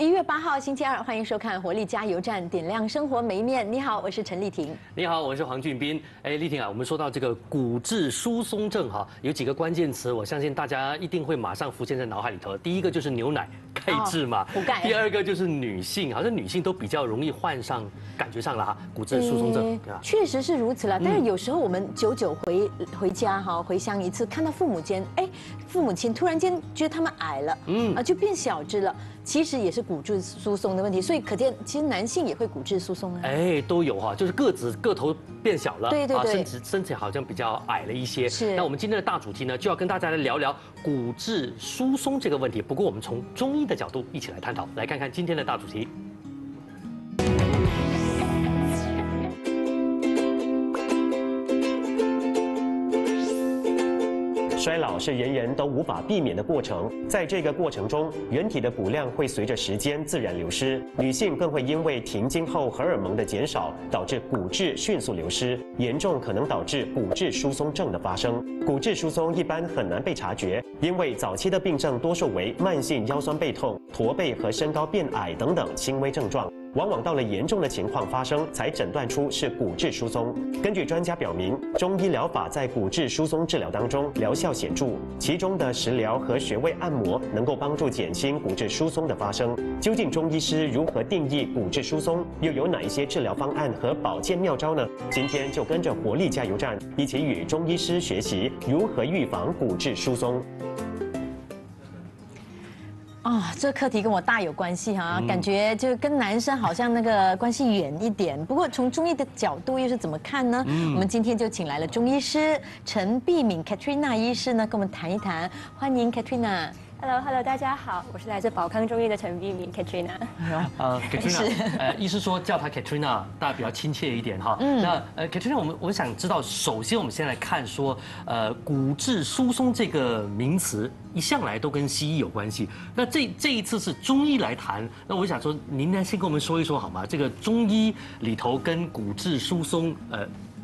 11月8号星期二，欢迎收看《活力加油站》，点亮生活每一面。你好，我是陈丽婷。你好，我是黄俊斌。哎，丽婷啊，我们说到这个骨质疏松症哈，有几个关键词，我相信大家一定会马上浮现在脑海里头。第一个就是牛奶钙质嘛，补钙。第二个就是女性，好像女性都比较容易患上，感觉上了哈，骨质疏松症。确实是如此了。但是有时候我们久久回家哈，回乡一次，看到父母亲突然间觉得他们矮了，就变小只了。 其实也是骨质疏松的问题，所以可见其实男性也会骨质疏松啊。哎，都有哈，就是个头变小了，对对对，身体好像比较矮了一些。是。那我们今天的大主题呢，就要跟大家来聊聊骨质疏松这个问题。不过我们从中医的角度一起来探讨，来看看今天的大主题。 衰老是人人都无法避免的过程，在这个过程中，人体的骨量会随着时间自然流失。女性更会因为停经后荷尔蒙的减少，导致骨质迅速流失，严重可能导致骨质疏松症的发生。骨质疏松一般很难被察觉，因为早期的病症多数为慢性腰酸背痛、驼背和身高变矮等等轻微症状。 往往到了严重的情况发生，才诊断出是骨质疏松。根据专家表明，中医疗法在骨质疏松治疗当中疗效显著，其中的食疗和穴位按摩能够帮助减轻骨质疏松的发生。究竟中医师如何定义骨质疏松，又有哪一些治疗方案和保健妙招呢？今天就跟着活力加油站一起与中医师学习如何预防骨质疏松。 哦，这课题跟我大有关系哈，感觉就跟男生好像那个关系远一点。不过从中医的角度又是怎么看呢？我们今天就请来了中医师陈碧敏 Katrina 医师呢，跟我们谈一谈。欢迎 Katrina。 Hello， 大家好，我是来自宝康中医的陈碧敏 Katrina。Katrina， 医师说叫她 Katrina， 大家比较亲切一点哈。那Katrina， 我想知道，首先我们先来看说，骨质疏松这个名词一向来都跟西医有关系。那这一次是中医来谈，那我想说，您呢先跟我们说一说好吗？这个中医里头跟骨质疏松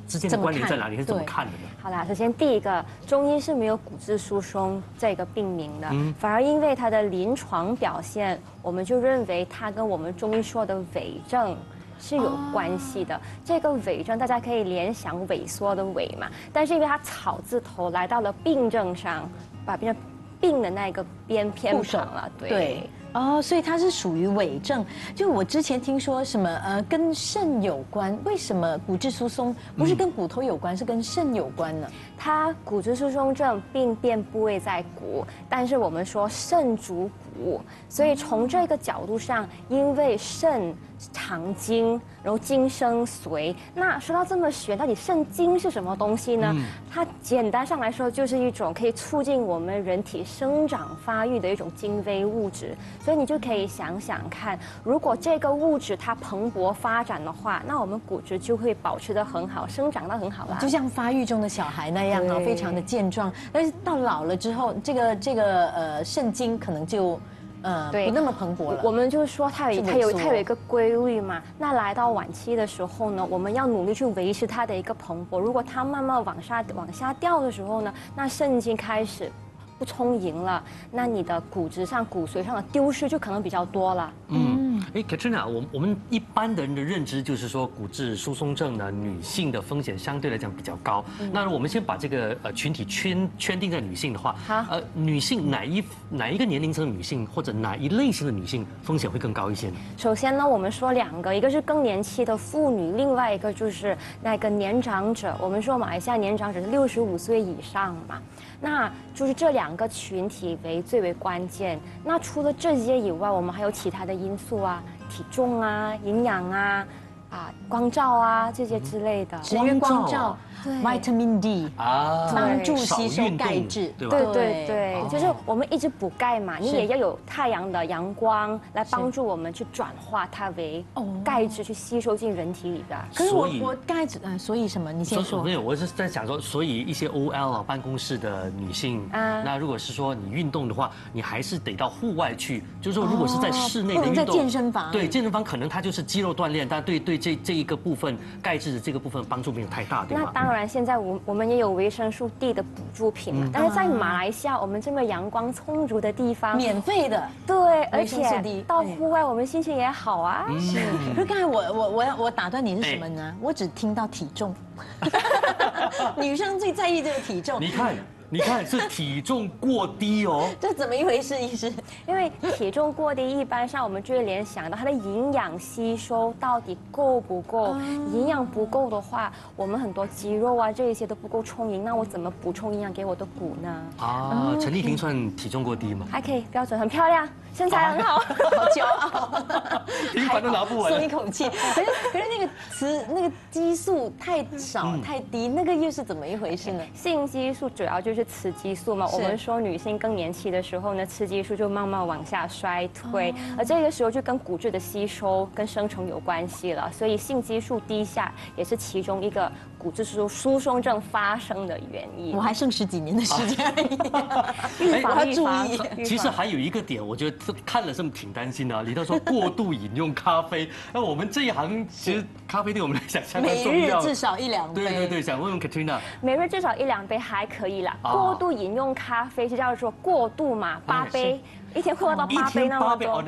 之间的关联在哪里？是怎么看的呢？好啦，首先第一个，中医是没有骨质疏松这个病名的，反而因为它的临床表现，我们就认为它跟我们中医说的伪症。 是有关系的。这个伪症，大家可以联想萎缩的萎嘛，但是因为它草字头来到了病症上，把变成病的那个边偏旁了，对。 哦，所以它是属于伪症。就我之前听说什么跟肾有关，为什么骨质疏松不是跟骨头有关，是跟肾有关呢？它骨质疏松症病变部位在骨，但是我们说肾主骨，所以从这个角度上，因为肾藏精，然后精生髓。那说到这么玄，到底肾精是什么东西呢？它简单上来说就是一种可以促进我们人体生长发育的一种精微物质。 所以你就可以想想看，如果这个物质它蓬勃发展的话，那我们骨质就会保持得很好，生长得很好啦。就像发育中的小孩那样啊，非常的健壮。但是到老了之后，这个肾精可能就。 不那么蓬勃了。我们就是说，它有一个规律嘛。那来到晚期的时候呢，我们要努力去维持它的一个蓬勃。如果它慢慢往下掉的时候呢，那肾精开始不充盈了，那你的骨质上、骨髓上的丢失就可能比较多了。哎 ，Katrina， 我们一般的人的认知就是说，骨质疏松症呢，女性的风险相对来讲比较高。那我们先把这个群体圈定在女性的话，女性哪一个年龄层的女性或者哪一类型的女性风险会更高一些呢？首先呢，我们说两个，一个是更年期的妇女，另外一个就是那个年长者。我们说马来西亚年长者是65岁以上嘛，那就是这两个群体最为关键。那除了这些以外，我们还有其他的因素啊。 体重啊，营养啊，光照啊，这些之类的。因为光照，对 ，Vitamin D 啊，帮助吸收钙质，对对对，就是我们一直补钙嘛，你也要有太阳的阳光来帮助我们去转化它为钙质，去吸收进人体里的。可是我钙质，所以什么？你先说。没有，我是在想说，所以一些 OL 啊，办公室的女性，那如果是说你运动的话，你还是得到户外去，就是说如果是在室内的运动，在健身房，对健身房可能它就是肌肉锻炼，但对这一个部分钙质的这个部分帮助没有太大，对吧？那当然，现在我们也有维生素 D 的补助品嘛，但是在马来西亚我们这么阳光充足的地方，免费的，对，而且到户外我们心情也好啊。是，可是刚才我打断你是什么呢？我只听到体重，女生最在意这个体重。你看。 你看是体重过低哦，这怎么一回事？医师，因为体重过低，一般上我们就会联想到它的营养吸收到底够不够。营养不够的话，我们很多肌肉啊这一些都不够充盈，那我怎么补充营养给我的骨呢？啊，陈丽婷算体重过低吗？还可以，标准，很漂亮，身材很好，好骄傲，平凡都拿不完，松一口气。可是那个雌那个激素太少太低，那个又是怎么一回事呢？性激素主要就是。 雌激素嘛，我们说女性更年期的时候呢，雌激素就慢慢往下衰退，而这个时候就跟骨质的吸收跟生成有关系了，所以性激素低下也是其中一个骨质疏松症发生的原因。我还剩十几年的时间，预防预防。其实还有一个点，我觉得看了这么挺担心的。李导说过度饮用咖啡，那我们这一行其实咖啡对我们来讲相当重要，每日至少一两杯。对对对，想问问 Katrina， 每日至少一两杯还可以啦。 过度饮用咖啡就叫做过度嘛，8杯。 一天喝到8杯那么多，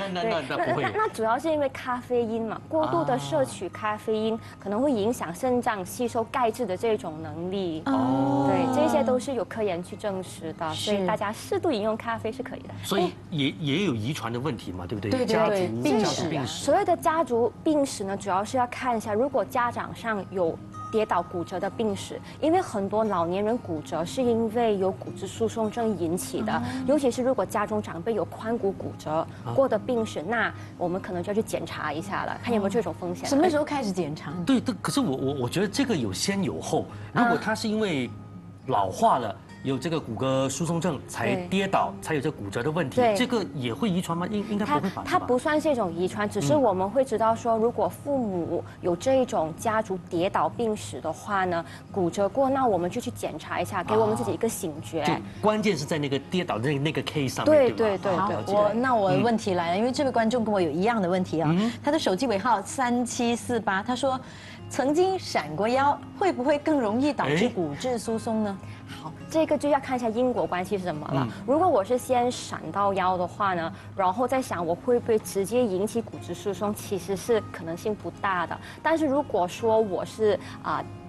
那主要是因为咖啡因嘛，过度的摄取咖啡因可能会影响肾脏吸收钙质的这种能力。哦，对，这些都是有科研去证实的，所以大家适度饮用咖啡是可以的。所以也有遗传的问题嘛，对不对？对对对，病史啊。所谓的家族病史呢，主要是要看一下，如果家长上有跌倒骨折的病史，因为很多老年人骨折是因为有骨质疏松症引起的，尤其是如果家中长辈有 髋骨骨折过的病史，那我们可能就要去检查一下了，看有没有这种风险。什么时候开始检查？对，可是我觉得这个有先有后。如果他是因为老化了，有这个骨骼疏松症才跌倒，才有这骨折的问题，这个也会遗传吗？应该不会吧？它不算是一种遗传，只是我们会知道说，如果父母有这一种家族跌倒病史的话呢，骨折过，那我们就去检查一下，给我们自己一个醒觉。就关键是在那个跌倒的那个 case 上面，对吧？好，那我问题来了，因为这位观众跟我有一样的问题啊，他的手机尾号3748，他说曾经闪过腰，会不会更容易导致骨质疏松呢？ 好，这个就要看一下因果关系是什么了。如果我是先闪到腰的话呢，然后再想我会不会直接引起骨质疏松，其实是可能性不大的。但是如果说我是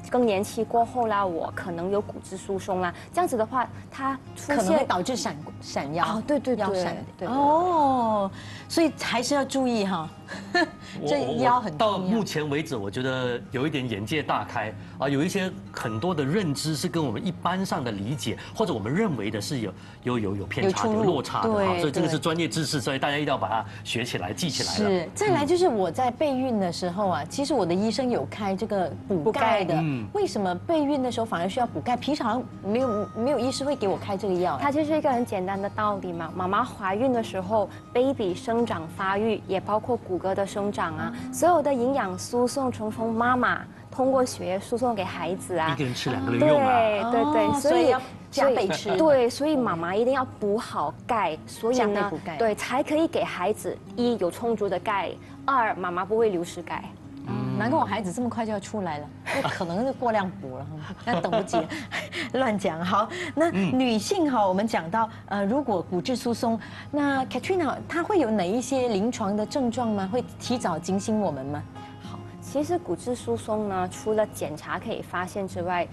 更年期过后啦，我可能有骨质疏松啦，这样子的话，它出现可能会导致闪腰。哦，对对对，腰闪对。哦，所以还是要注意哈，这腰很重要。到目前为止，我觉得有一点眼界大开啊，有一些很多的认知是跟我们一般上的理解或者我们认为的是有偏差、有落差的哈，所以这个是专业知识，所以大家一定要把它学起来、记起来了。是，再来就是我在备孕的时候啊，其实我的医生有开这个补钙的。 为什么备孕的时候反而需要补钙？平常没有医师会给我开这个药。它就是一个很简单的道理嘛。妈妈怀孕的时候 ，baby 生长发育也包括骨骼的生长啊，所有的营养输送从妈妈通过血液输送给孩子啊。一个人吃2个人用啊。对对对，所以要加倍吃。对，所以妈妈一定要补好钙，所以呢，对，才可以给孩子一有充足的钙，2妈妈不会流失钙。 难怪我孩子这么快就要出来了，那可能是过量补了，那等不及，乱讲。好，那女性哈，我们讲到如果骨质疏松，那 Katrina 她会有哪一些临床的症状吗？会提早警醒我们吗？好，其实骨质疏松呢，除了检查可以发现之外，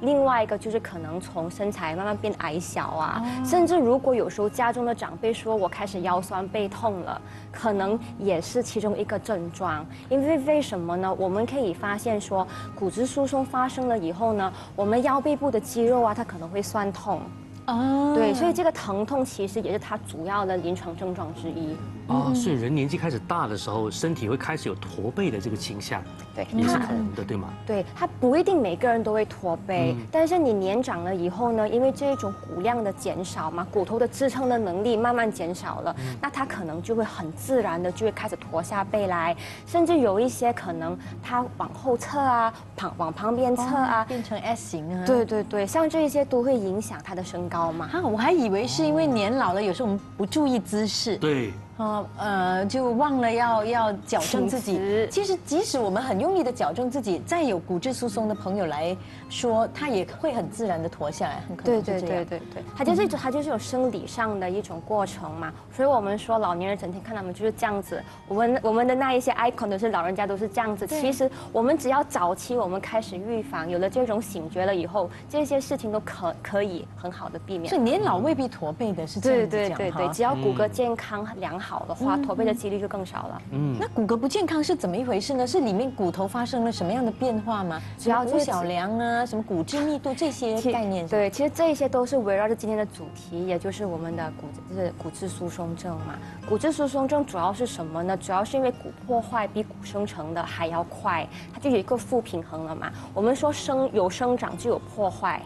另外一个就是可能从身材慢慢变矮小啊，甚至如果有时候家中的长辈说我开始腰酸背痛了，可能也是其中一个症状。因为为什么呢？我们可以发现说骨质疏松发生了以后呢，我们腰背部的肌肉啊，它可能会酸痛。 哦，对，所以这个疼痛其实也是它主要的临床症状之一。哦，所以人年纪开始大的时候，身体会开始有驼背的这个倾向，对，也是可能的，对吗？对，它不一定每个人都会驼背，但是你年长了以后呢，因为这一种骨量的减少嘛，骨头的支撑的能力慢慢减少了，那它可能就会很自然的就会开始驼下背来，甚至有一些可能它往后侧啊，往旁边侧啊，变成 S 型啊。对对对，像这些都会影响它的身高。 高嘛，我还以为是因为年老了，有时候我们不注意姿势，对，就忘了要矫正自己。其实即使我们很用力的矫正自己，再有骨质疏松的朋友来说，他也会很自然的脱下来，很可能是这样。对，它就是有生理上的一种过程嘛。所以我们说老年人整天看他们就是这样子，我们的那一些 icon 都是老人家都是这样子。其实我们只要早期我们开始预防，有了这种醒觉了以后，这些事情都可以很好的避免。所以年老未必驼背的是这样子讲哈。对，只要骨骼健康良好。好的话，驼背的几率就更少了。那骨骼不健康是怎么一回事呢？是里面骨头发生了什么样的变化吗？只要骨小梁啊，什么骨质密度这些概念。对，其实这些都是围绕着今天的主题，也就是我们的骨质疏松症嘛。骨质疏松症主要是什么呢？主要是因为骨破坏比骨生成的还要快，它就有一个负平衡了嘛。我们说有生长就有破坏，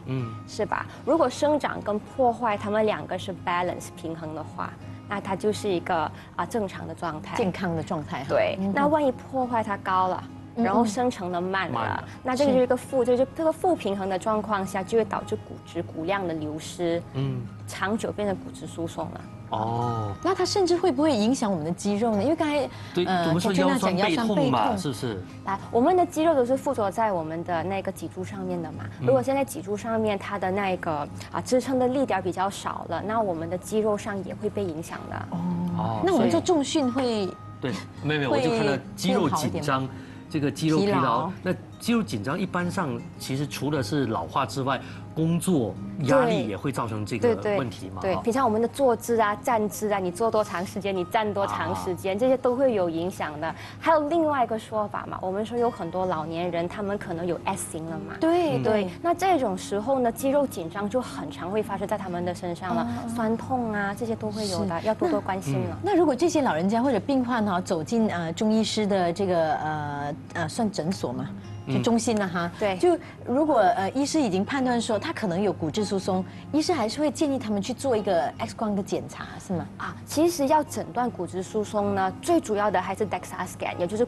是吧？如果生长跟破坏它们两个是 balance 平衡的话。那它就是一个正常的状态，健康的状态。对，那万一破坏它高了，然后生成的慢了，那这个就是一个这个负平衡的状况下，就会导致骨质骨量的流失，长久变成骨质疏松了。哦，那它甚至会不会影响我们的肌肉呢？因为刚才Katrina讲腰酸背痛是不是？来，我们的肌肉都是附着在我们的那个脊柱上面的嘛。如果现在脊柱上面它的那个支撑的力点比较少了，那我们的肌肉上也会被影响的。哦，那我们做重训会对，没有，我就看到肌肉紧张。这个肌肉疲劳，那肌肉紧张一般上，其实除了是老化之外，工作压力也会造成这个问题嘛。对，平常我们的坐姿啊、站姿啊，你坐多长时间，你站多长时间，这些都会有影响的。还有另外一个说法嘛，我们说有很多老年人，他们可能有 S 型了嘛。对，那这种时候呢，肌肉紧张就很常会发生在他们的身上了，酸痛啊，这些都会有的，要多多关心了。那如果这些老人家或者病患哈，走进中医师的这个算诊所嘛。就中心了哈，对，就如果医师已经判断说他可能有骨质疏松，医师还是会建议他们去做一个 X 光的检查，是吗？其实要诊断骨质疏松呢，最主要的还是 DEXA scan， 也就是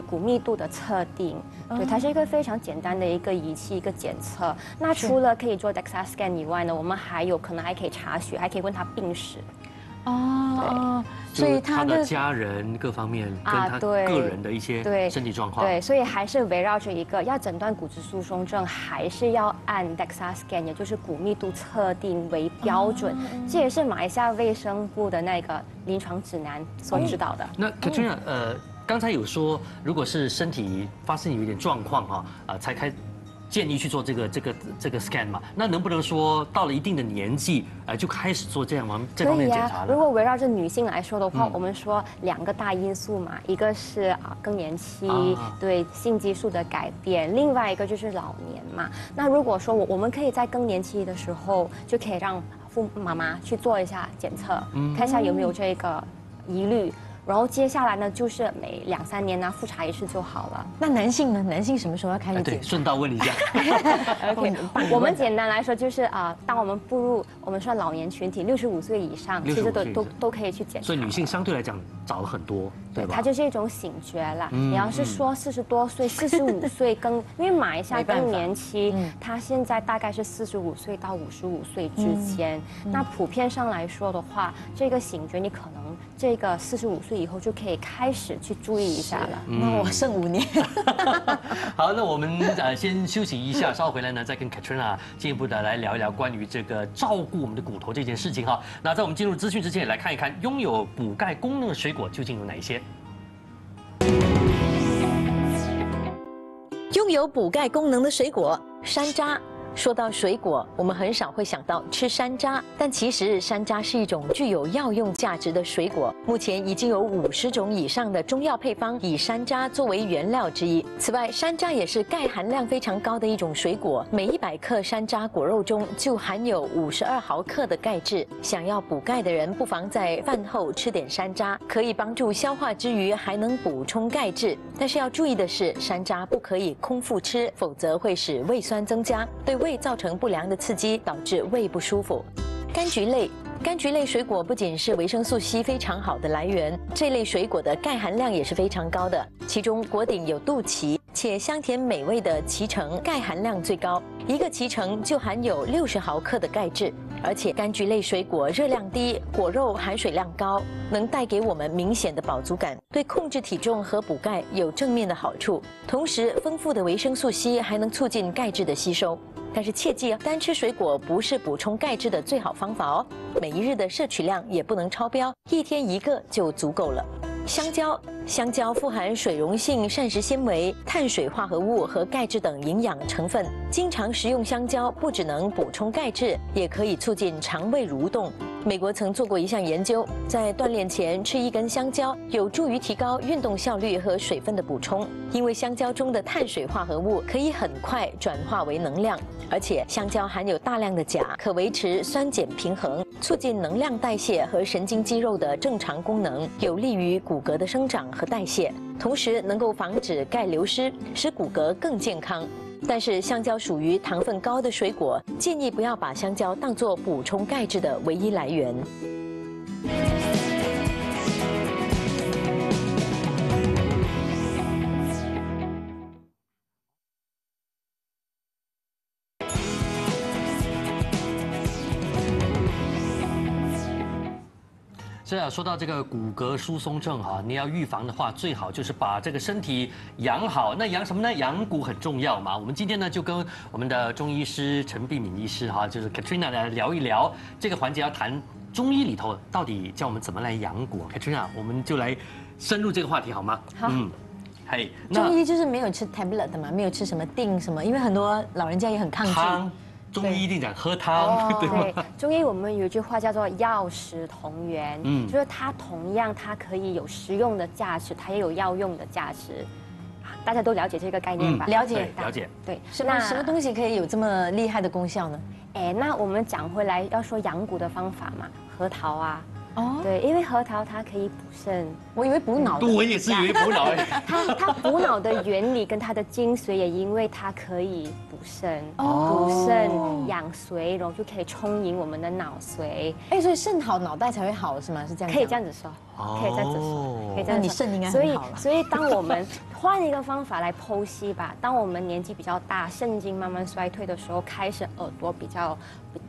骨密度的测定，对，它是一个非常简单的一个仪器一个检测。那除了可以做 DEXA scan 以外呢，我们可能还可以查血，还可以问他病史。哦，所以他的家人各方面跟他个人的一些身体状况，对，所以还是围绕着一个要诊断骨质疏松症，还是要按 DEXA scan， 也就是骨密度测定为标准，这也是马来西亚卫生部的那个临床指南所指导的。那 Katrina， 刚才有说，如果是身体发生有一点状况哈，才建议去做这个 scan 嘛，那能不能说到了一定的年纪，就开始做这方面检查了？如果围绕着女性来说的话，我们说两个大因素嘛，一个是更年期，对性激素的改变，另外一个就是老年嘛。那如果说我们可以在更年期的时候，就可以让父母妈妈去做一下检测，看一下有没有这个疑虑。然后接下来呢，就是每2-3年呢复查一次就好了。那男性呢？男性什么时候要开始？对，顺道问一下。OK， 我们简单来说就是当我们步入我们说老年群体，65岁以上，其实都可以去检查。所以女性相对来讲早了很多，对吧？它就是一种醒觉了。你要是说40多岁、45岁因为马来西亚更年期，它现在大概是45岁到55岁之间。那普遍上来说的话，这个醒觉你可能。这个45岁以后就可以开始去注意一下了。那我剩5年。好，那我们先休息一下，稍后回来呢再跟 Katrina 进一步的来聊一聊关于这个照顾我们的骨头这件事情哈。那在我们进入资讯之前，也来看一看拥有补钙功能的水果究竟有哪些。拥有补钙功能的水果，山楂。说到水果，我们很少会想到吃山楂，但其实山楂是一种具有药用价值的水果。目前已经有50种以上的中药配方以山楂作为原料之一。此外，山楂也是钙含量非常高的一种水果，每100克山楂果肉中就含有52毫克的钙质。想要补钙的人，不妨在饭后吃点山楂，可以帮助消化之余还能补充钙质。但是要注意的是，山楂不可以空腹吃，否则会使胃酸增加，对胃造成不良的刺激，导致胃不舒服。柑橘类水果不仅是维生素 C 非常好的来源，这类水果的钙含量也是非常高的。其中果顶有肚脐且香甜美味的脐橙，钙含量最高，1个脐橙就含有60毫克的钙质。而且柑橘类水果热量低，果肉含水量高，能带给我们明显的饱足感，对控制体重和补钙有正面的好处。同时，丰富的维生素 C 还能促进钙质的吸收。 但是切记，单吃水果不是补充钙质的最好方法哦。每一日的摄取量也不能超标，一天一个就足够了。香蕉富含水溶性膳食纤维、碳水化合物和钙质等营养成分。经常食用香蕉，不只能补充钙质，也可以促进肠胃蠕动。美国曾做过一项研究，在锻炼前吃一根香蕉，有助于提高运动效率和水分的补充，因为香蕉中的碳水化合物可以很快转化为能量，而且香蕉含有大量的钾，可维持酸碱平衡，促进能量代谢和神经肌肉的正常功能，有利于骨骼的生长和代谢，同时能够防止钙流失，使骨骼更健康。 但是香蕉属于糖分高的水果，建议不要把香蕉当作补充钙质的唯一来源。是啊，说到这个骨骼疏松症哈，你要预防的话，最好就是把这个身体养好。那养什么呢？养骨很重要嘛。我们今天呢就跟我们的中医师陈璧敏医师哈，就是 Katrina 来聊一聊这个环节，要谈中医里头到底教我们怎么来养骨。Katrina， 我们就来深入这个话题好吗？好。嗯。 嘿， hey, 中医就是没有吃 tablet 的嘛，没有吃什么定什么，因为很多老人家也很抗拒。 中医一定讲喝汤， 对, 对吗？中医我们有一句话叫做药食同源，嗯，就是它同样它可以有食用的价值，它也有药用的价值，大家都了解这个概念吧？嗯、了解，对。什么东西可以有这么厉害的功效呢？哎，那我们讲回来要说养骨的方法嘛，核桃啊。 哦， 对，因为核桃它可以补肾，我以为补脑的。我也是以为补脑。它补脑的原理跟它的精髓也，因为它可以补肾，补肾养髓，然后就可以充盈我们的脑髓。哎，所以肾好，脑袋才会好，是吗？是这样。可以这样子说，可以这样子说，可以这样子。你肾应该很好了。所以，当我们换一个方法来剖析吧，当我们年纪比较大，肾精慢慢衰退的时候，开始耳朵比较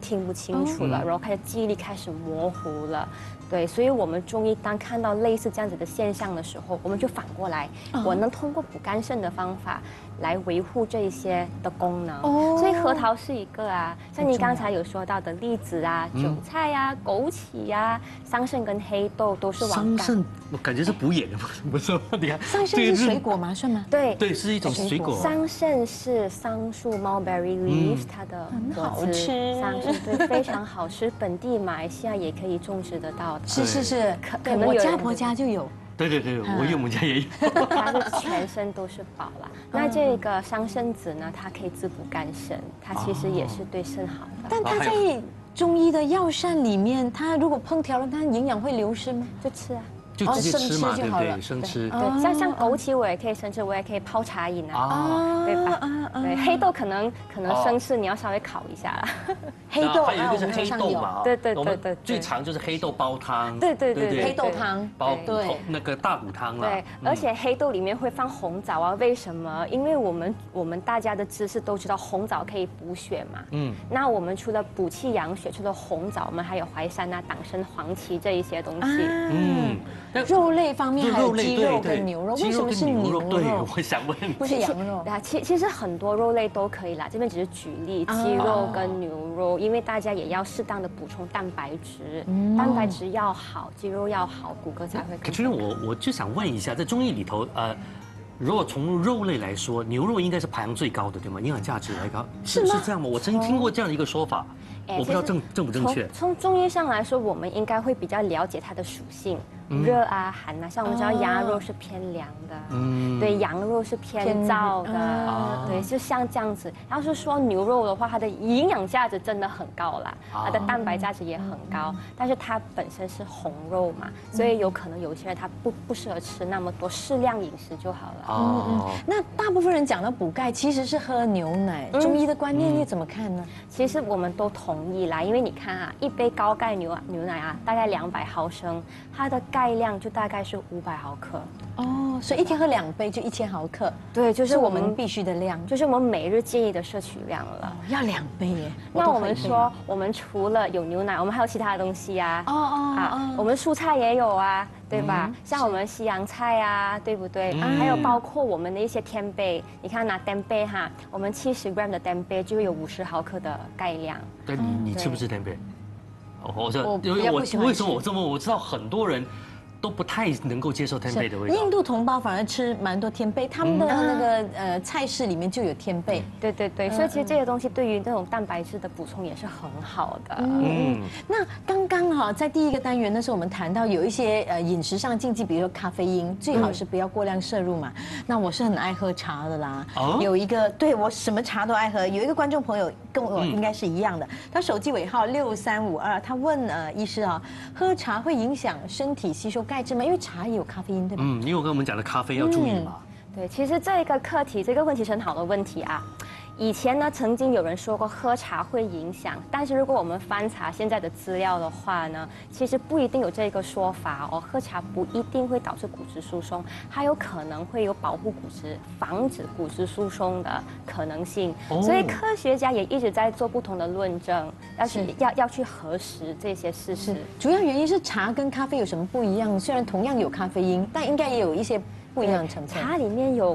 听不清楚了，然后开始记忆力开始模糊了。 对，所以我们中医当看到类似这样子的现象的时候，我们就反过来，我能通过补肝肾的方法来维护这一些的功能。哦，所以核桃是一个啊，像你刚才有说到的栗子啊、韭菜啊、枸杞啊、桑葚跟黑豆都是往肝。桑葚，我感觉是补眼的嘛，不是？你看，桑葚是水果吗？算吗？对，对，是一种水果。桑葚是桑树 （mulberry leaves） 它的果汁，桑葚对非常好吃，本地马来西亚也可以种植得到。 是，可能我家婆家就有。对，我岳母家也有。它是全身都是宝啦。那这个桑葚子呢，它可以滋补肝肾，它其实也是对肾好的。但它在中医的药膳里面，它如果烹调了，它营养会流失吗？就吃啊。 就直接吃嘛，对不对？生吃，对，像枸杞我也可以生吃，我也可以泡茶饮啊，对吧？对，黑豆可能生吃你要稍微烤一下啦。黑豆还有一个是黑豆嘛，对，最常就是黑豆煲汤，对，黑豆汤煲那个大骨汤啦。对，而且黑豆里面会放红枣啊，为什么？因为我们大家的知识都知道红枣可以补血嘛，嗯，那我们除了补气养血，除了红枣，我们还有淮山啊、党参、黄芪这一些东西，嗯。 肉类方面还有鸡肉跟牛肉，为什么是牛肉？对，我想问，不是羊肉啊？其实很多肉类都可以啦，这边只是举例，鸡肉跟牛肉，因为大家也要适当的补充蛋白质，蛋白质要好，肌肉要好，骨骼才会。可是我就想问一下，在中医里头，如果从肉类来说，牛肉应该是排行最高的，对吗？营养价值来高，是这样吗？我曾经听过这样的一个说法，我不知道正不正确。从中医上来说，我们应该会比较了解它的属性。 热啊，寒啊，像我们知道鸭肉是偏凉的，对，羊肉是偏燥的，对，就像这样子。要是说牛肉的话，它的营养价值真的很高啦，它的蛋白价值也很高，但是它本身是红肉嘛，所以有可能有些人他不适合吃那么多，适量饮食就好了。那大部分人讲到补钙，其实是喝牛奶。中医的观念你怎么看呢？其实我们都同意啦，因为你看啊，一杯高钙牛奶啊，大概200毫升，它的。钙量就大概是500毫克。哦，所以一天喝2杯就1000毫克。对，就是我们必须的量，就是我们每日建议的摄取量了。哦、要2杯耶！那我们说，我们除了有牛奶，我们还有其他的东西呀、啊。我们蔬菜也有啊。 对吧？像我们西洋菜啊，对不对？还有包括我们的一些天贝，你看拿天贝哈，我们70g 的天贝就会有50毫克的钙量。但你吃不吃天贝？为什么我这么我知道很多人都不太能够接受天贝的味道。印度同胞反而吃蛮多天贝，他们的那个菜式里面就有天贝。对对对，所以其实这些东西对于那种蛋白质的补充也是很好的。那刚刚。 在第一个单元的时候，我们谈到有一些饮食上禁忌，比如说咖啡因，最好是不要过量摄入嘛。那我是很爱喝茶的啦，有一个对我什么茶都爱喝。有一个观众朋友跟我应该是一样的，他手机尾号6352，他问医师啊，喝茶会影响身体吸收钙质吗？因为茶也有咖啡因，对吧？嗯，因为我跟我们讲的咖啡要注意嘛。对，其实这个课题，这个问题是很好的问题啊。 以前呢，曾经有人说过喝茶会影响，但是如果我们翻查现在的资料的话呢，其实不一定有这个说法哦。喝茶不一定会导致骨质疏松，还有可能会有保护骨质、防止骨质疏松的可能性。所以科学家也一直在做不同的论证，要去核实这些事实。主要原因是茶跟咖啡有什么不一样？虽然同样有咖啡因，但应该也有一些不一样的成分。茶里面有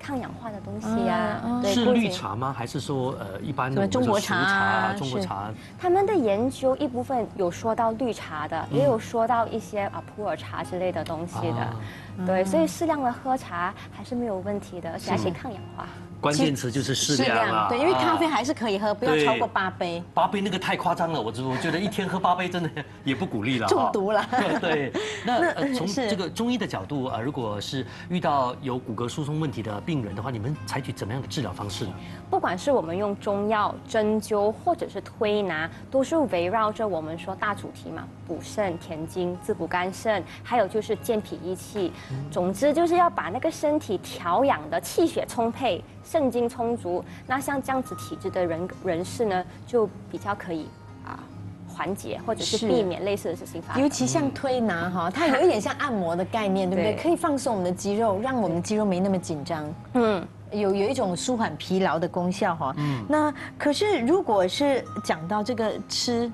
抗氧化的东西呀，是绿茶吗？还是说一般的中国茶、中国茶？他们的研究一部分有说到绿茶的，也有说到一些普洱茶之类的东西的，对，所以适量的喝茶还是没有问题的，而且还可以抗氧化。关键词就是适量啊，对，因为咖啡还是可以喝，不要超过8杯。8杯那个太夸张了，我觉得一天喝8杯真的也不鼓励了，中毒了。对，那从这个中医的角度啊，如果是遇到有骨骼疏松问题的 病人的话，你们采取怎么样的治疗方式呢？不管是我们用中药、针灸，或者是推拿，都是围绕着我们说大主题嘛，补肾填精、滋补肝肾，还有就是健脾益气。总之就是要把那个身体调养的气血充沛、肾精充足。那像这样子体质的人士呢，就比较可以啊。 缓解或者是避免类似的事情发生，尤其像推拿哈，它有一点像按摩的概念，对不对？可以放松我们的肌肉，让我们肌肉没那么紧张。嗯，有一种舒缓疲劳的功效哈。嗯，那可是如果是讲到这个吃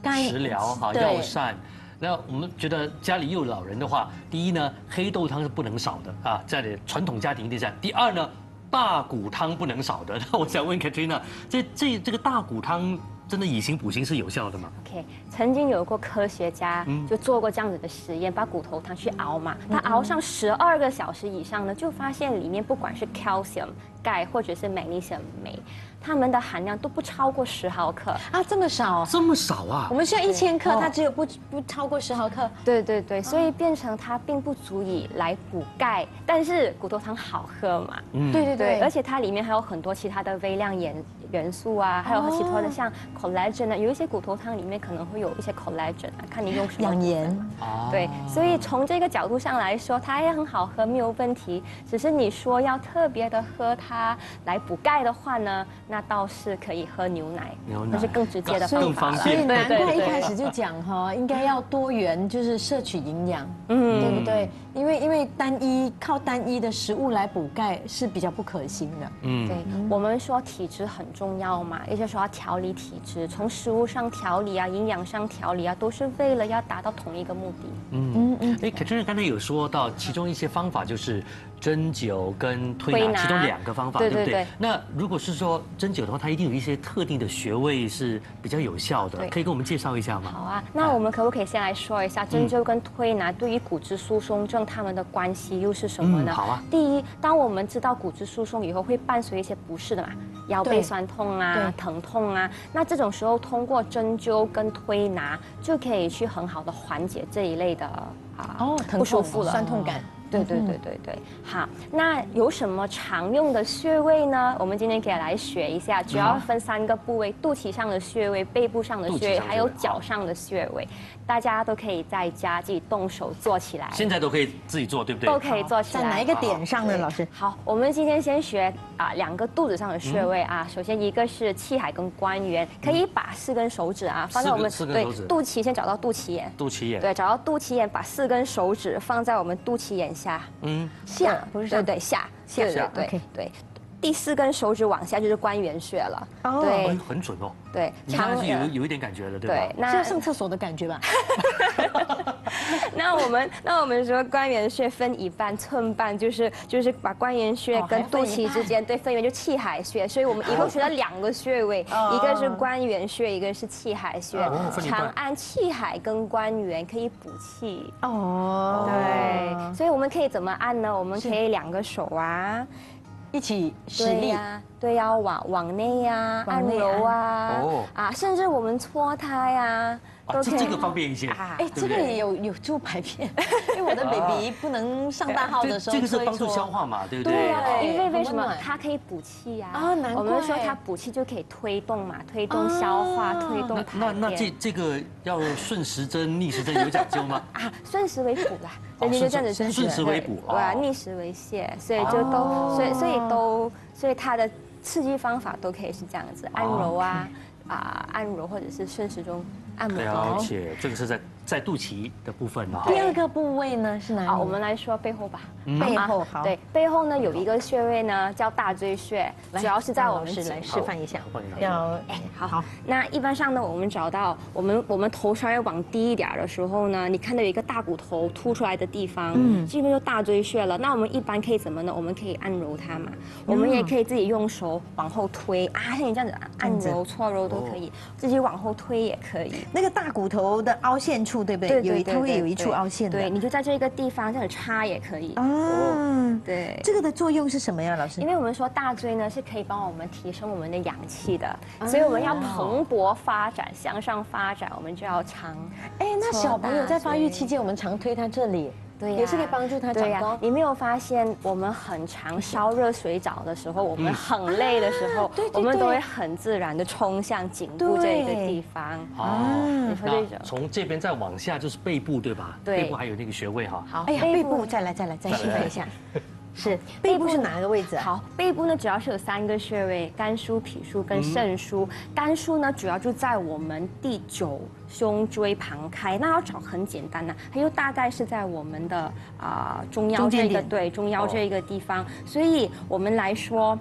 钙食疗哈药膳。 那我们觉得家里又有老人的话，第一呢，黑豆汤是不能少的啊，家里传统家庭一定这样。第二呢，大骨汤不能少的。那我想问 Katrina， 这个大骨汤。 真的以形补形是有效的吗 ？OK， 曾经有过科学家就做过这样子的实验，把骨头汤去熬嘛，他熬上12个小时以上呢，就发现里面不管是 calcium 钙或者是 magnesium 镁，它们的含量都不超过10毫克啊，这么少，这么少啊！我们需要1000克，它只有不超过10毫克。对对对，所以变成它并不足以来补钙，但是骨头汤好喝嘛，对对对，而且它里面还有很多其他的微量元素啊，还有其他的像 collagen 啊，有一些骨头汤里面可能会有一些 collagen 啊，看你用什么。养颜。对，所以从这个角度上来说，它也很好喝，没有问题。只是你说要特别的喝它来补钙的话呢，那倒是可以喝牛奶，那是更直接的方法了。所以难怪一开始就讲哈，应该要多元，就是摄取营养，对不对？因为靠单一的食物来补钙是比较不可行的。对，我们说体质很重要嘛，也就是说要调理体质。 从食物上调理啊，营养上调理啊，都是为了要达到同一个目的。Katrina 刚才有说到，其中一些方法就是针灸跟推拿，其中2个方法，对不对？那如果是说针灸的话，它一定有一些特定的穴位是比较有效的，可以给我们介绍一下吗？好啊，那我们可不可以先来说一下针灸跟推拿对于骨质疏松症它们的关系又是什么呢？好啊。第一，当我们知道骨质疏松以后，会伴随一些不适的嘛，腰背酸痛啊、疼痛啊，那 这种时候，通过针灸跟推拿就可以去很好的缓解这一类的不舒服了、酸痛感。对对对对对，好，那有什么常用的穴位呢？我们今天可以来学一下，主要分三个部位：肚脐上的穴位、背部上的穴位，还有脚上的穴位。大家都可以在家自己动手做起来。现在都可以自己做，对不对？都可以做起来。在哪一个点上呢，老师？好，我们今天先学两个肚子上的穴位啊。首先一个是气海跟关元，可以把4根手指啊放在我们对肚脐，先找到肚脐眼。肚脐眼。对，找到肚脐眼，把4根手指放在我们肚脐眼。 下，下不是对对下，对对，第4根手指往下就是关元穴了，对，很准哦，对，长有一点感觉了，对吧？对，是要上厕所的感觉吧？那我们说关元穴分一半，寸半就是把关元穴跟肚脐之间对分一半，就气海穴，所以我们一共学了2个穴位，一个是关元穴，一个是气海穴，常按气海跟关元可以补气哦，对。 所以我们可以怎么按呢？我们可以2个手啊，一起使力啊，对呀，往内啊，按揉啊，甚至我们搓它呀，都可以。这个方便一些。哎，这个也有助排便，因为我的 baby 不能上大号的时候，这个是帮助消化嘛，对不对？对呀，因为什么？它可以补气呀。啊，难怪。我们说它补气就可以推动嘛，推动消化，推动排便。那这个要顺时针、逆时针有讲究吗？啊，顺时为补啦。 人家就这样子，顺时为补，对啊，逆时为泻，所以就都，所以它的刺激方法都可以是这样子，按揉啊，按揉或者是顺时钟按摩。而且这个是在肚脐的部分嘛。第二个部位呢是哪里？我们来说背后吧。背后好。对，背后呢有一个穴位呢叫大椎穴，主要是在我们来示范一下。要哎，好。那一般上呢，我们找到我们头稍微往低一点的时候呢，你看到有一个大骨头凸出来的地方，这边就大椎穴了。那我们一般可以怎么呢？我们可以按揉它嘛，我们也可以自己用手往后推啊，像你这样子按揉、搓揉都可以，自己往后推也可以。那个大骨头的凹陷处。 对不对？有它会有一处凹陷的，对，你就在这一个地方这样插也可以。哦，对，这个的作用是什么呀，老师？因为我们说大椎呢是可以帮我们提升我们的阳气的，所以我们要蓬勃发展、向上发展，我们就要常。哎，那小朋友在发育期间，我们常推他这里。 对，也是可以帮助他长高。你没有发现我们很常烧热水澡的时候，我们很累的时候，我们都会很自然的冲向颈部这个地方。哦，你说这种。从这边再往下就是背部，对吧？对。背部还有那个穴位哈。好，哎呀，背部再来再示范一下。 是背部是哪个位置？好，背部呢主要是有3个穴位，肝腧、脾腧跟肾腧。肝腧呢主要就在我们第9胸椎旁开，那要找很简单呐，它就大概是在我们的中腰这个对中腰这个地方。所以我们来说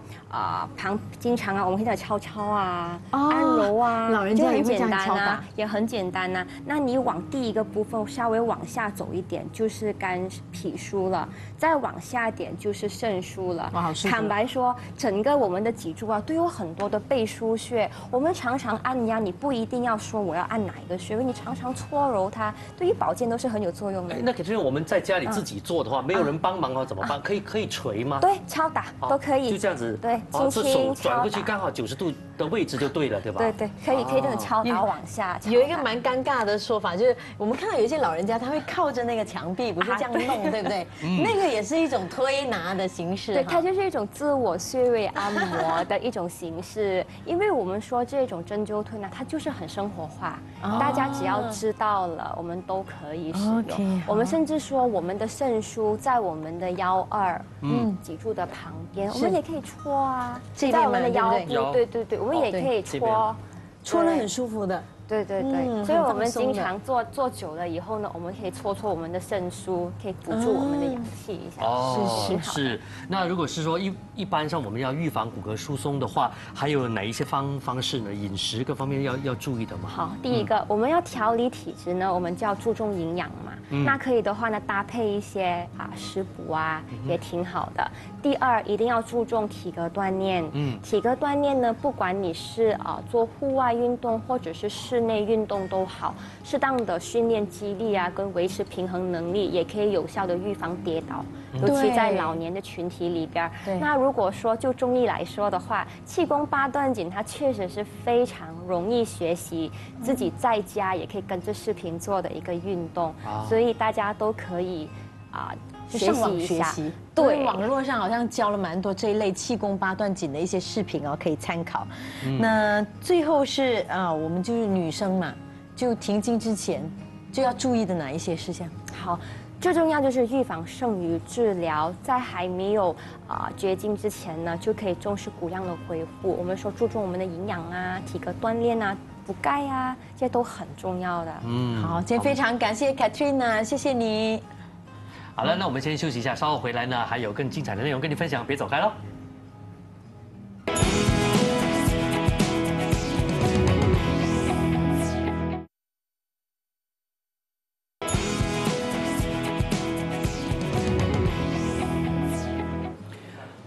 经常啊我们可以在敲敲啊、按揉啊，老人家也会这样敲吧，也很简单呐。那你往第一个部分稍微往下走一点，就是肝脾腧了，再往下点就。 就是肾腧了。坦白说，整个我们的脊柱啊，都有很多的背腧穴。我们常常按压，你不一定要说我要按哪一个穴位，你常常搓揉它，对于保健都是很有作用的。那可是我们在家里自己做的话，没有人帮忙的话怎么办？可以捶吗？对，敲打都可以。就这样子，对，轻轻手转过去，刚好90度的位置就对了，对吧？对对，可以这种敲打往下。有一个蛮尴尬的说法，就是我们看到有一些老人家他会靠着那个墙壁，不是这样弄，对不对？那个也是一种推拿。 的形式，对，它就是一种自我穴位按摩的一种形式。因为我们说这种针灸推拿，它就是很生活化，大家只要知道了，我们都可以使用。我们甚至说，我们的肾腧在我们的腰2，脊柱的旁边，我们也可以搓啊，在我们的腰部，对对对，我们也可以搓，搓得很舒服的。 对对对，所以我们经常做久了以后呢，我们可以搓搓我们的肾腧，可以补助我们的阳气一下。哦，是。那如果是说一般上我们要预防骨骼疏松的话，还有哪一些方式呢？饮食各方面要注意的吗？好，第一个我们要调理体质呢，我们就要注重营养嘛。那可以的话呢，搭配一些食补啊，也挺好的。第二，一定要注重体格锻炼。体格锻炼呢，不管你是做户外运动或者是室内运动都好，适当的训练肌力啊，跟维持平衡能力，也可以有效的预防跌倒，尤其在老年的群体里边。那如果说就中医来说的话，气功8段锦它确实是非常容易学习，自己在家也可以跟着视频做的一个运动，所以大家都可以学习一下。对，网络上好像教了蛮多这一类气功八段锦的一些视频哦，可以参考。那最后是我们就是女生嘛，就停经之前就要注意的哪一些事项？好。 最重要就是预防胜于治疗，在还没有绝经之前呢，就可以重视骨量的恢复。我们说注重我们的营养啊、体格锻炼啊、补钙啊，这些都很重要的。嗯，好，今天非常感谢 Katrina， 谢谢你。好了，那我们先休息一下，稍后回来呢还有更精彩的内容跟你分享，别走开喽。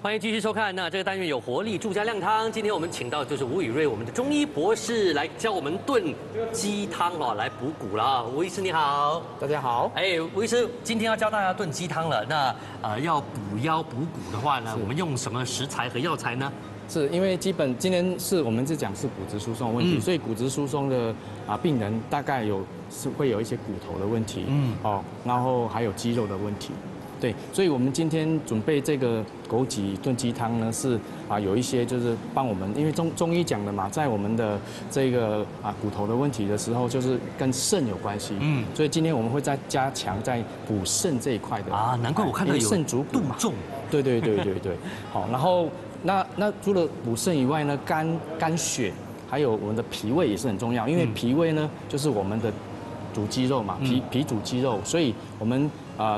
欢迎继续收看。那这个单元有活力住家靓汤，今天我们请到就是吴宇瑞，我们的中医博士来教我们炖鸡汤哦，来补骨啦。吴医师你好，大家好。哎，吴医师，今天要教大家炖鸡汤了。那要补腰补骨的话呢，我们用什么食材和药材呢？ 是因为基本今天是我们是讲是骨质疏松的问题，所以骨质疏松的病人大概会有一些骨头的问题，哦，然后还有肌肉的问题。 对，所以我们今天准备这个枸杞炖鸡汤呢，是有一些就是帮我们，因为中医讲的嘛，在我们的这个骨头的问题的时候，就是跟肾有关系，嗯，所以今天我们会再加强在补肾这一块的啊，难怪我看到有肾主骨嘛，对对对对对，好，然后那除了补肾以外呢，肝血还有我们的脾胃也是很重要，因为脾胃呢就是我们的主肌肉嘛，脾主肌肉，所以我们。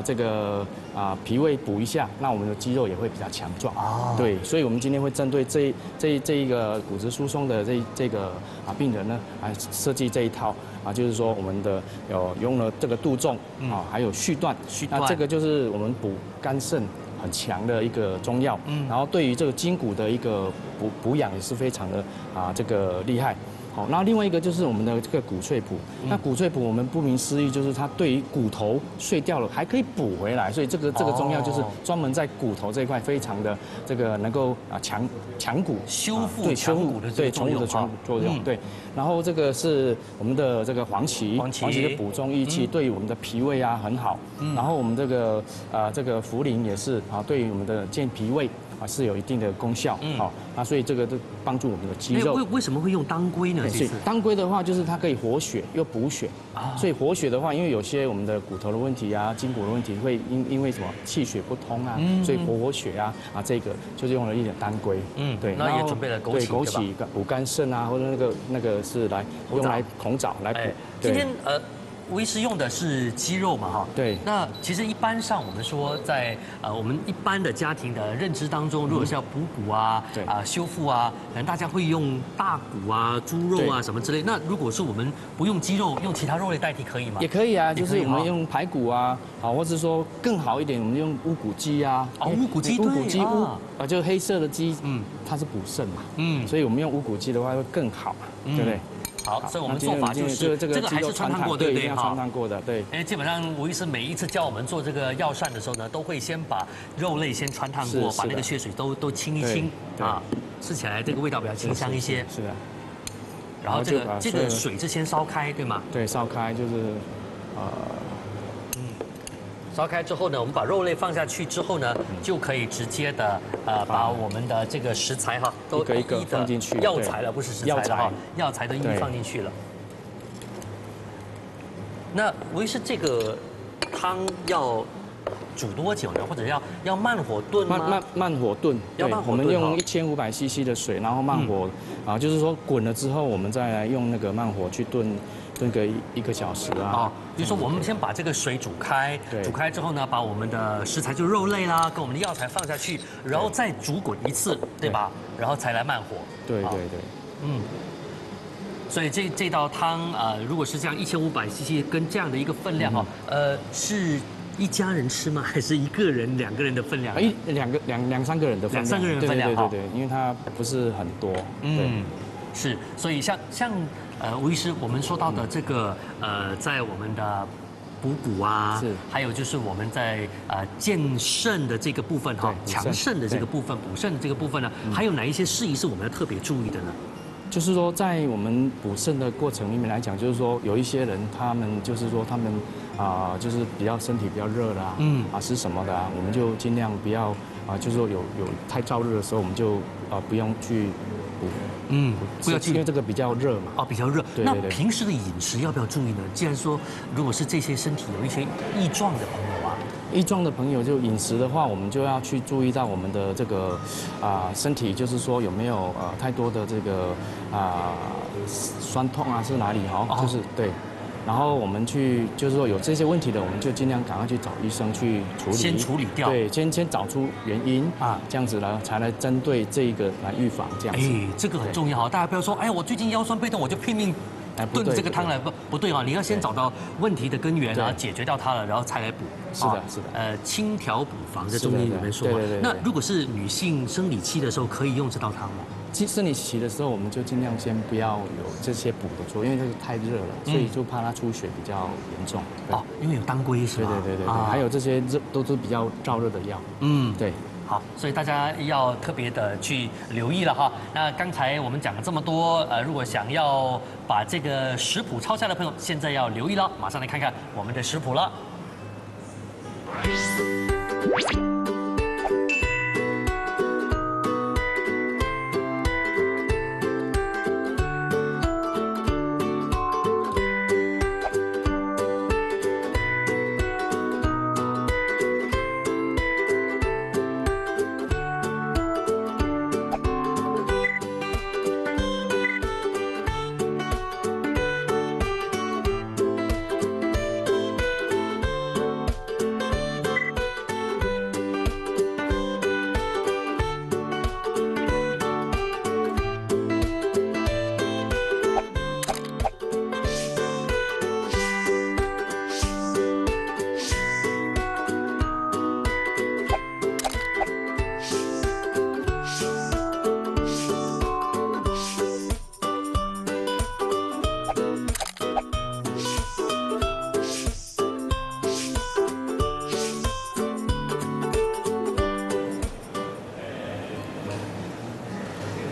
这个脾胃补一下，那我们的肌肉也会比较强壮。哦，对，所以我们今天会针对这一个骨质疏松的这个病人呢，来设计这一套就是说我们的用了这个杜仲还有续断，那这个就是我们补肝肾很强的一个中药。嗯，然后对于这个筋骨的一个补养也是非常的这个厉害。 好，那另外一个就是我们的这个骨萃补。那骨萃补我们不明思义，就是它对于骨头碎掉了还可以补回来，所以这个中药就是专门在骨头这一块非常的这个能够强骨修复强骨的对重复的作用对。然后这个是我们的这个黄芪的补中益气，对于我们的脾胃很好。然后我们这个茯苓也是对于我们的健脾胃。 是有一定的功效，好，那所以这个都帮助我们的肌肉。为什么会用当归呢？是当归的话，就是它可以活血又补血，所以活血的话，因为有些我们的骨头的问题筋骨的问题会因为什么气血不通啊，所以活血这个就是用了一点当归，嗯，对，那也准备了枸杞补肝肾或者那个是来用来红枣来补。今天吴医师用的是鸡肉嘛，哈，对。那其实一般上我们说，在我们一般的家庭的认知当中，如果是要补骨对修复可能大家会用大骨猪肉什么之类。那如果是我们不用鸡肉，用其他肉类代替可以吗？也可以啊，就是我们用排骨好，或者说更好一点，我们用乌骨鸡乌骨鸡就是黑色的鸡，嗯，它是补肾嘛，嗯，所以我们用乌骨鸡的话会更好，对不对？ 好，所以我们做法就是这个还是穿烫过，对不对？哈，穿烫过的，对。因为基本上吴医师每一次教我们做这个药膳的时候呢，都会先把肉类先穿烫过，把那个血水都清一清吃起来这个味道比较清香一些。是的。然后这个水是先烧开，对吗？对，烧开就是烧开之后呢，我们把肉类放下去之后呢，就可以直接的把我们的这个食材都一个放进去，药材了不是食材了药材都一一放进去了。那唯是这个汤要煮多久呢？或者要慢火炖吗？慢火炖，对，我们用1500 CC 的水，然后慢火就是说滚了之后，我们再来用那个慢火去炖。 炖个1个小时就是说我们先把这个水煮开，煮开之后呢，把我们的食材就肉类啦，跟我们的药材放下去，然后再煮滚一次，对吧？然后才来慢火。对对对，嗯。所以这道汤如果是这样1500 CC 跟这样的一个分量是一家人吃吗？还是一个人、两个人的分量？两三个人的分量。对对对，因为它不是很多。嗯，是，所以像。 吴医师，我们说到的这个在我们的补骨还有就是我们在健肾的这个部分强肾的这个部分、补肾的这个部分呢，还有哪一些事宜是我们要特别注意的呢？就是说在我们补肾的过程里面来讲，就是说有一些人他们就是说他们就是比较身体比较热啦，是什么的啊，我们就尽量不要就是说有太燥热的时候，我们就不用去补。不要去，因为这个比较热嘛。比较热。对对对。那平时的饮食要不要注意呢？既然说如果是这些身体有一些异状的朋友啊，异状的朋友就饮食的话，我们就要去注意到我们的这个身体，就是说有没有太多的这个酸痛啊是哪里就是对。然后我们去就是说有这些问题的，我们就尽量赶快去找医生去处理，先处理掉，对，先找出原因这样子呢，才来针对这一个来预防这样子。这个很重要，大家不要说，哎，我最近腰酸背痛，我就拼命炖这个汤来，不对啊，你要先找到问题的根源啊，解决掉它了，然后才来补。是的，是的。轻调补防在中医里面说嘛。那如果是女性生理期的时候，可以用这道汤吗？生理期的时候，我们就尽量先不要有这些补的做，因为这个太热了，所以就怕它出血比较严重。因为有当归是吧？对，还有这些都是比较燥热的药。对。好，所以大家要特别的去留意了哈。那刚才我们讲了这么多，如果想要把这个食谱抄下的朋友，现在要留意了。马上来看看我们的食谱了。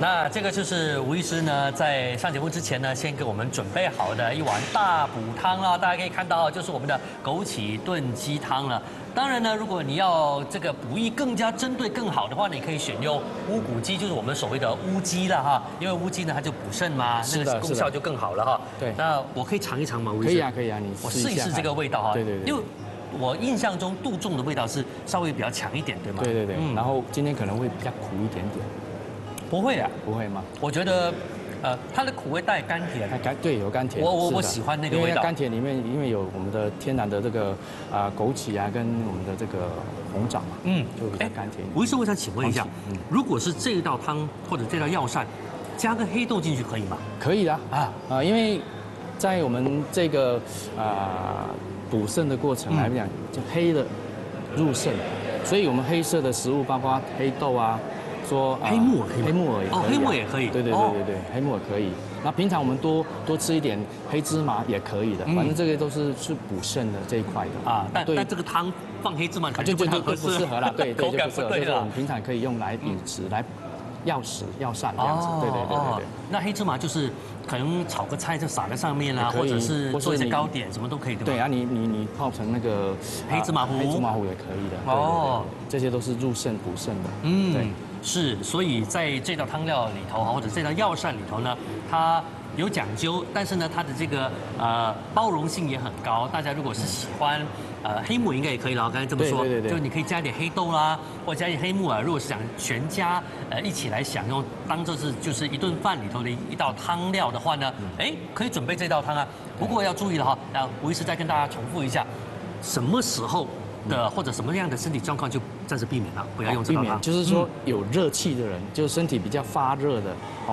那这个就是吴医师呢，在上节目之前呢，先给我们准备好的一碗大补汤啦。大家可以看到，就是我们的枸杞炖鸡汤了。当然呢，如果你要这个补益更加针对更好的话，你可以选用乌骨鸡，就是我们所谓的乌鸡了哈。因为乌鸡呢，它就补肾嘛，那个功效就更好了哈。对。那我可以尝一尝吗？吴医师？可以啊，可以啊，我试一试这个味道哈。对。因为我印象中杜仲的味道是稍微比较强一点，对吗？对。然后今天可能会比较苦一点点。不会啊，不会吗？我觉得，它的苦味带甘甜，对，有甘甜。我喜欢那个味道，因为甘甜里面因为有我们的天然的这个枸杞啊，跟我们的这个红枣嘛，就比较甘甜。吴医生，我想请问一下，如果是这道汤或者这道药膳，加个黑豆进去可以吗？可以的因为在我们这个补肾的过程来讲，就黑的入肾，所以我们黑色的食物包括黑豆啊。说黑木耳也可以，黑木耳也可以，对，黑木耳可以。那平常我们多吃一点黑芝麻也可以的，反正这些都是补肾的这一块的但这个汤放黑芝麻就不适合了，对，口感不对了。我们平常可以用来饮食来药食药膳这样子，对。那黑芝麻就是可能炒个菜就撒在上面啦，或者是做一些糕点什么都可以，对吧？对啊，你泡成那个黑芝麻糊也可以的。这些都是入肾补肾的。对。是，所以在这道汤料里头或者这道药膳里头呢，它有讲究，但是呢，它的这个包容性也很高。大家如果是喜欢黑木耳应该也可以了，我刚才这么说，就你可以加点黑豆啦，或者加点黑木耳。如果是想全家一起来享用，当做是就是一顿饭里头的一道汤料的话呢，可以准备这道汤啊。不过要注意了哈，那吴医师再跟大家重复一下，什么时候？或者什么样的身体状况就暂时避免了，不要用这道汤。就是说有热气的人，就是身体比较发热的，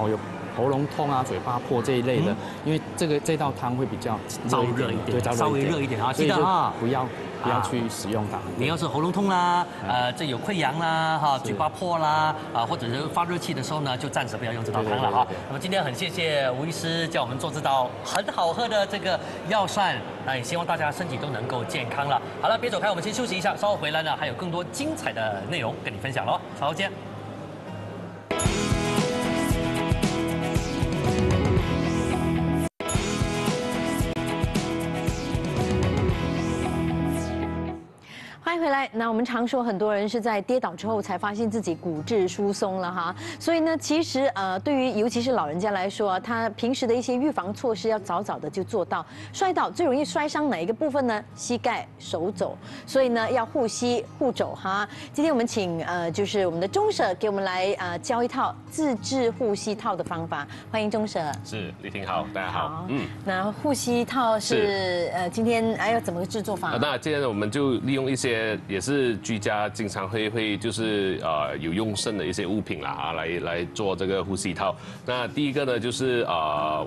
有喉咙痛啊、嘴巴破这一类的，因为这道汤会比较热一点，稍微热一点啊，记得啊，不要去使用它。你要是喉咙痛啦，这有溃疡啦，嘴巴破啦，或者是发热气的时候呢，就暂时不要用这道汤了哈。那么今天很谢谢吴医师教我们做这道很好喝的这个药膳。那也希望大家身体都能够健康了。好了，别走开，我们先休息一下，稍后回来呢还有更多精彩的内容跟你分享喽。稍后见。迎回来。那我们常说，很多人是在跌倒之后才发现自己骨质疏松了哈。所以呢，其实对于尤其是老人家来说啊，他平时的一些预防措施要早早的就做到。摔倒最容易摔伤哪一个部分呢？膝盖、手肘。所以呢，要护膝护肘哈。今天我们请就是我们的钟舍给我们来教一套自制护膝套的方法。欢迎钟舍。是，丽婷好，大家好。好嗯，那护膝套是今天要怎么个制作法？那今天我们就利用一些也是居家经常会就是有用剩的一些物品啦啊，来做这个护膝套。那第一个呢就是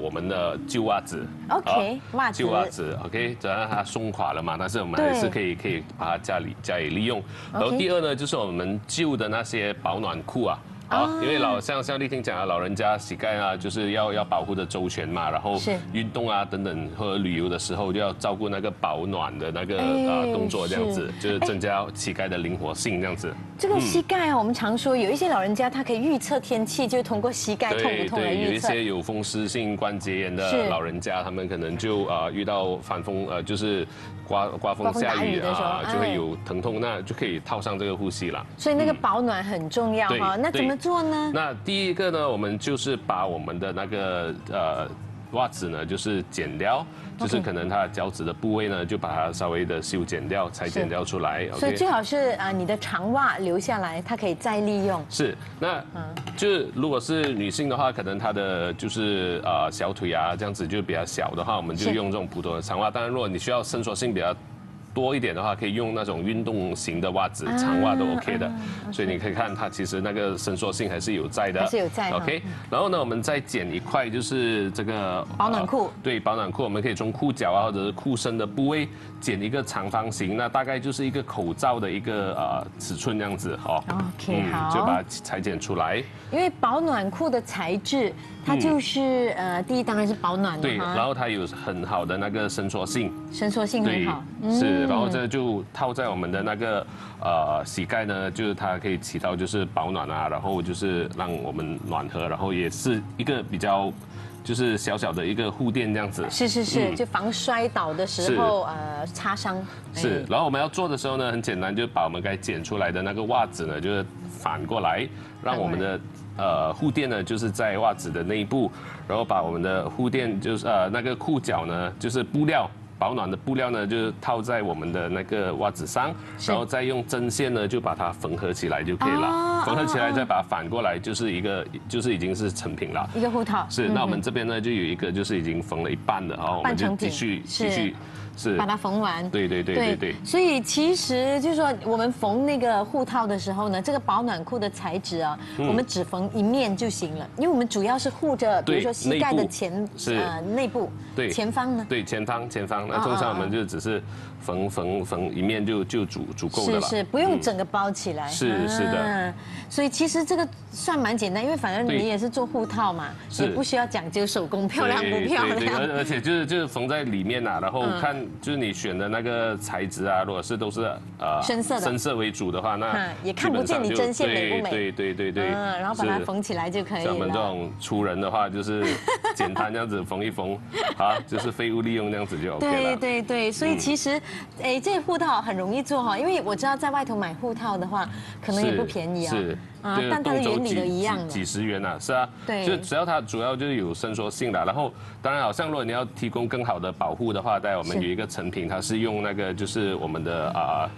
我们的旧袜子 ，OK， 袜子，旧袜子 ，OK， 只要它松垮了嘛，但是我们还是可以把它家里利用。然后第二呢就是我们旧的那些保暖裤啊。啊，因为像丽婷讲啊，老人家膝盖啊，就是要保护的周全嘛，然后运动啊等等和旅游的时候就要照顾那个保暖的那个动作，这样子就是增加膝盖的灵活性，这样子。这个膝盖啊，我们常说有一些老人家他可以预测天气，就通过膝盖痛不痛来预测。对，有一些有风湿性关节炎的老人家，他们可能就遇到反风就是刮风下雨啊，就会有疼痛，那就可以套上这个护膝了。所以那个保暖很重要哈，那怎么做呢？那第一个呢，我们就是把我们的那个袜子呢，就是剪掉，就是可能它脚趾的部位呢，就把它稍微的修剪掉、裁剪掉出来。所以最好是你的长袜留下来，它可以再利用。是，那就是如果是女性的话，可能她的就是小腿啊这样子就比较小的话，我们就用这种普通的长袜。当然，如果你需要伸缩性比较多一点的话，可以用那种运动型的袜子，长袜都 OK 的。所以你可以看它其实那个伸缩性还是有在的，还是有在。OK， 然后呢，我们再剪一块，就是这个保暖裤。对，保暖裤，我们可以从裤脚啊或者是裤身的部位剪一个长方形，那大概就是一个口罩的一个尺寸这样子哦。OK， 好，就把它裁剪出来。因为保暖裤的材质，它就是第一当然是保暖的，对，然后它有很好的那个伸缩性，伸缩性很好，是。然后这就套在我们的那个膝盖呢，就是它可以起到就是保暖啊，然后就是让我们暖和，然后也是一个比较就是小小的一个护垫这样子。是是是，就防摔倒的时候擦伤。是，然后我们要做的时候呢，很简单，就把我们该剪出来的那个袜子呢，就是反过来，让我们的护垫呢就是在袜子的内部，然后把我们的护垫就是那个裤脚呢就是布料。保暖的布料呢，就是套在我们的那个袜子上，然后再用针线呢，就把它缝合起来就可以了。缝合起来，再把它反过来，就是一个，就是已经是成品了。一个护套。是，那我们这边呢，就有一个就是已经缝了一半的，然后我们就继续。是把它缝完，对。所以其实就是说，我们缝那个护套的时候呢，这个保暖裤的材质啊，我们只缝一面就行了，因为我们主要是护着，比如说膝盖的内部，对，前方呢，对，前方，那通常我们就只是缝一面就足够的了，是，不用整个包起来，是的。所以其实这个算蛮简单，因为反正你也是做护套嘛，也不需要讲究手工漂亮不漂亮，而且就是缝在里面呐，然后看。就是你选的那个材质啊，如果是都是深色为主的话，那也看不见你针线美不美。对。然后把它缝起来就可以了。像我们这种粗人的话，就是简单这样子缝一缝，啊，就是废物利用这样子就 OK 了。对。所以其实，这护套很容易做哈，因为我知道在外头买护套的话，可能也不便宜啊。是。啊，但它的原理都一样，几十元啊，是啊，对，就只要它主要就是有伸缩性的，然后当然好像如果你要提供更好的保护的话，待会我们有一个成品，它是用那个就是我们的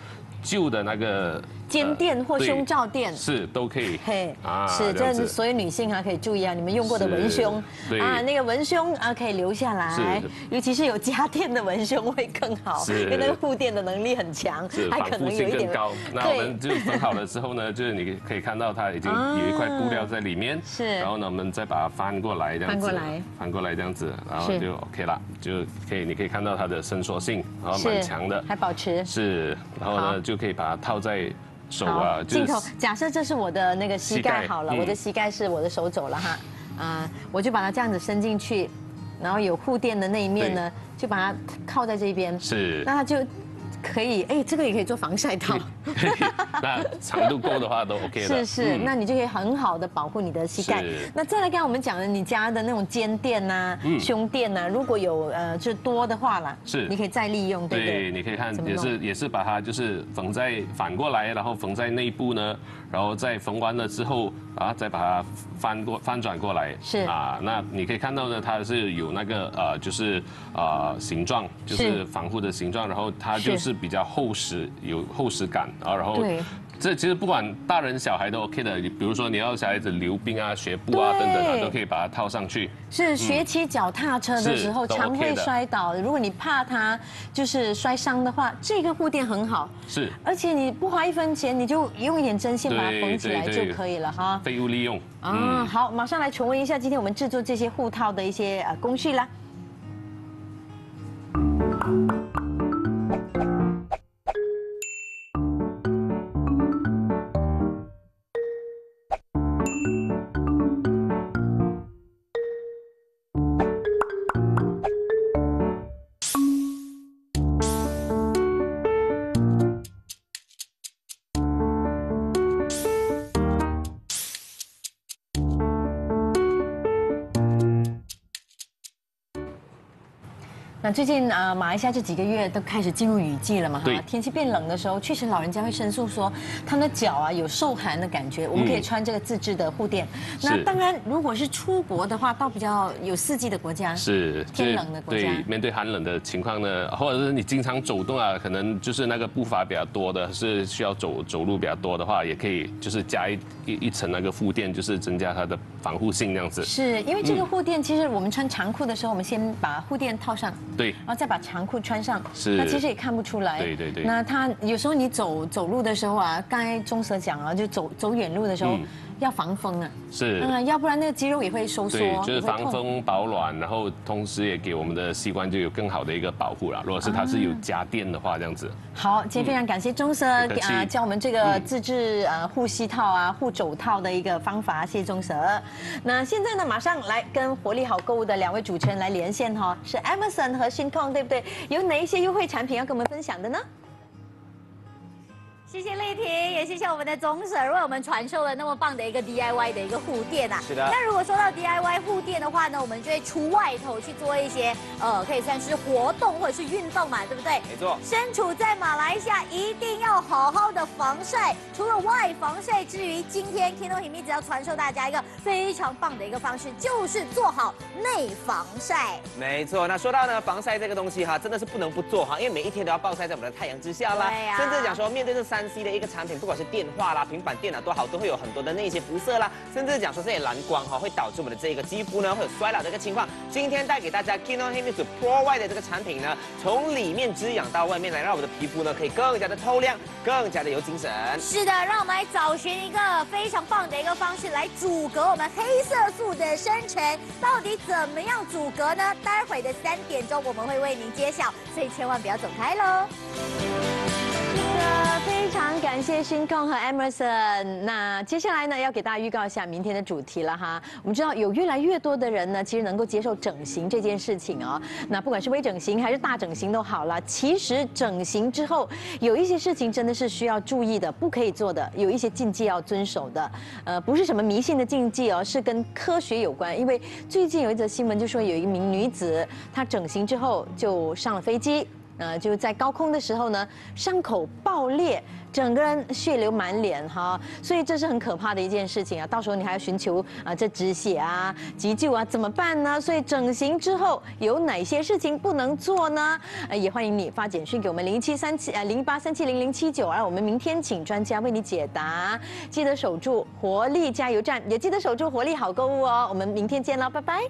旧的那个肩垫或胸罩垫是都可以，嘿，是，这是所有女性啊可以注意啊，你们用过的文胸啊，那个文胸啊可以留下来，尤其是有家垫的文胸会更好，因为那个护垫的能力很强，还可能有一点高。那我们就缝好了之后呢，就是你可以看到它已经有一块布料在里面，是，然后呢我们再把它翻过来这样子，翻过来这样子，然后就 OK 了，就可以，你可以看到它的伸缩性，然后蛮强的，还保持，是，然后呢就。就可以把它套在手啊，镜头。假设这是我的那个膝盖好了，我的膝盖是我的手肘了哈，我就把它这样子伸进去，然后有护垫的那一面呢，就把它靠在这边，是，那它就可以，哎，这个也可以做防晒套。那长度够的话都 OK 的。是是，那你就可以很好的保护你的膝盖。那再来刚才我们讲的，你家的那种肩垫呐、胸垫呐，如果有就多的话啦，是，你可以再利用，对不对？对，你可以看，也是把它就是缝在反过来，然后缝在内部呢，然后再缝完了之后啊，再把它翻转过来。是啊，那你可以看到呢，它是有那个就是形状，就是防护的形状，然后它就是比较厚实，有厚实感。 啊，然后这其实不管大人小孩都 OK 的，比如说你要小孩子溜冰啊、学步啊等等啊，都可以把它套上去。是学骑脚踏车的时候常会摔倒，如果你怕它就是摔伤的话，这个护垫很好。是，而且你不花1分钱，你就用一点针线把它缝起来就可以了哈。废物利用啊，好，马上来重温一下今天我们制作这些护套的一些工序啦。 那最近马来西亚这几个月都开始进入雨季了嘛，哈，天气变冷的时候，确实老人家会申诉说他们的脚啊有受寒的感觉。我们可以穿这个自制的护垫。那当然，如果是出国的话，到比较有四季的国家，是天冷的国家，对，面对寒冷的情况呢，或者是你经常走动啊，可能就是那个步伐比较多的，是需要走路比较多的话，也可以就是加一层那个护垫，就是增加它的防护性这样子。是因为这个护垫，其实我们穿长裤的时候，我们先把护垫套上。 对，然后再把长裤穿上，是，那其实也看不出来。对对对。那他有时候你走路的时候啊，刚才钟舌讲啊，就走远路的时候要防风啊，是，要不然那个肌肉也会收缩。对，就是防风保暖，然后同时也给我们的膝关节有更好的一个保护啦。如果是它是有家电的话，这样子。好，今天非常感谢钟舌教我们这个自制护膝套啊、护肘套的一个方法，谢谢钟舌。那现在呢，马上来跟活力好购物的两位主持人来连线哈，是 Emerson 和 Shincon， 对不对？有哪一些优惠产品要跟我们分享的呢？ 谢谢丽婷，也谢谢我们的钟舌为我们传授了那么棒的一个 DIY 的一个护垫啊。是的。那如果说到 DIY 护垫的话呢，我们就会出外头去做一些可以算是活动或者是运动嘛，对不对？没错。身处在马来西亚，一定要好好的防晒。除了外防晒之余，今天 Kinohimitsu 要传授大家一个非常棒的一个方式，就是做好内防晒。没错。那说到呢防晒这个东西哈，真的是不能不做哈，因为每一天都要暴晒在我们的太阳之下啦。对呀。甚至讲说面对这3C 的一个产品，不管是电话啦、平板电脑都好，都会有很多的那些辐射啦，甚至讲说这些蓝光哈，会导致我们的这个肌肤呢会有衰老的一个情况。今天带给大家 Kinohimitsu Pro Y 的这个产品呢，从里面滋养到外面来，让我们的皮肤呢可以更加的透亮，更加的有精神。是的，让我们来找寻一个非常棒的一个方式来阻隔我们黑色素的生成，到底怎么样阻隔呢？待会的3点钟我们会为您揭晓，所以千万不要走开喽。 非常感谢Shincon和 Emerson。那接下来呢，要给大家预告一下明天的主题了哈。我们知道有越来越多的人呢，其实能够接受整形这件事情哦。那不管是微整形还是大整形都好了，其实整形之后有一些事情真的是需要注意的，不可以做的，有一些禁忌要遵守的。不是什么迷信的禁忌哦，是跟科学有关。因为最近有一则新闻就说，有一名女子她整形之后就上了飞机。 就是在高空的时候呢，伤口爆裂，整个人血流满脸哈，所以这是很可怕的一件事情啊。到时候你还要寻求这止血啊、急救啊，怎么办呢？所以整形之后有哪些事情不能做呢？也欢迎你发简讯给我们0873708370079，让我们明天请专家为你解答。记得守住活力加油站，也记得守住活力好购物哦。我们明天见了，拜拜。